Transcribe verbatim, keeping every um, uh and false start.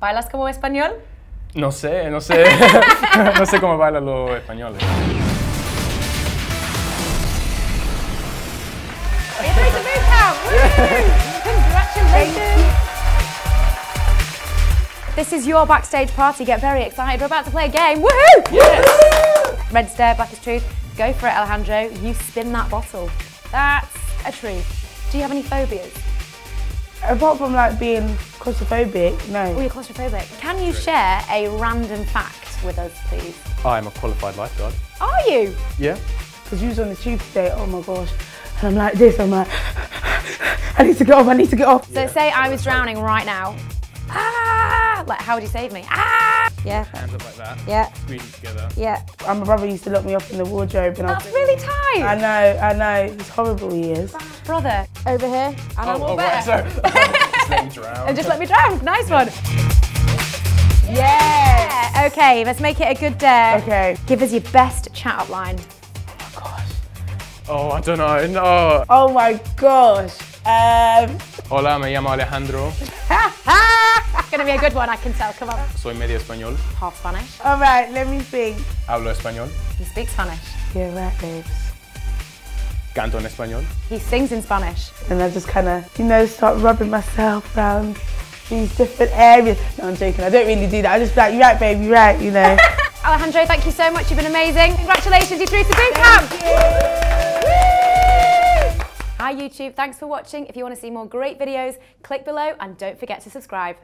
¿Bailas como español? No sé, no sé. No sé cómo bailan los españoles. This is your backstage party. Get very excited. We're about to play a game. Woohoo! Yes! Red stare, black is truth. Go for it, Alejandro. You spin that bottle. That's a truth. Do you have any phobias? Apart from like being claustrophobic, no. Oh, you're claustrophobic. Can you share a random fact with us, please? I am a qualified lifeguard. Are you? Yeah. Because you was on the tube today. Oh my gosh. And I'm like this. I'm like, I need to get off. I need to get off. So yeah, say I was drowning right now. Ah! Like, how would you save me? Ah! Yeah. Hands up like that. Yeah. Squeezing together. Yeah. And my brother used to lock me off in the wardrobe. And that's I was really tight. I know, I know. He's horrible, he is. Brother, over here. And oh, I'm all oh, better. Right, so, just let me drown. And just let me drown. Nice one. Yeah. Yeah. Okay, let's make it a good day. Okay. Give us your best chat up line. Oh, my gosh. Oh, I don't know. No. Oh, my gosh. Um... Hola, me llamo Alejandro. It's going to be a good one, I can tell. Come on. Soy medio español. Half Spanish. All right, let me think. Hablo español. He speaks Spanish. Yeah, right, babes. Canto en español. He sings in Spanish. And I just kind of, you know, start rubbing myself around these different areas. No, I'm joking. I don't really do that. I just be like, you're right, babe, you're right, you know. Alejandro, thank you so much. You've been amazing. Congratulations, you through to boot camp. Hi YouTube, thanks for watching. If you want to see more great videos, click below and don't forget to subscribe.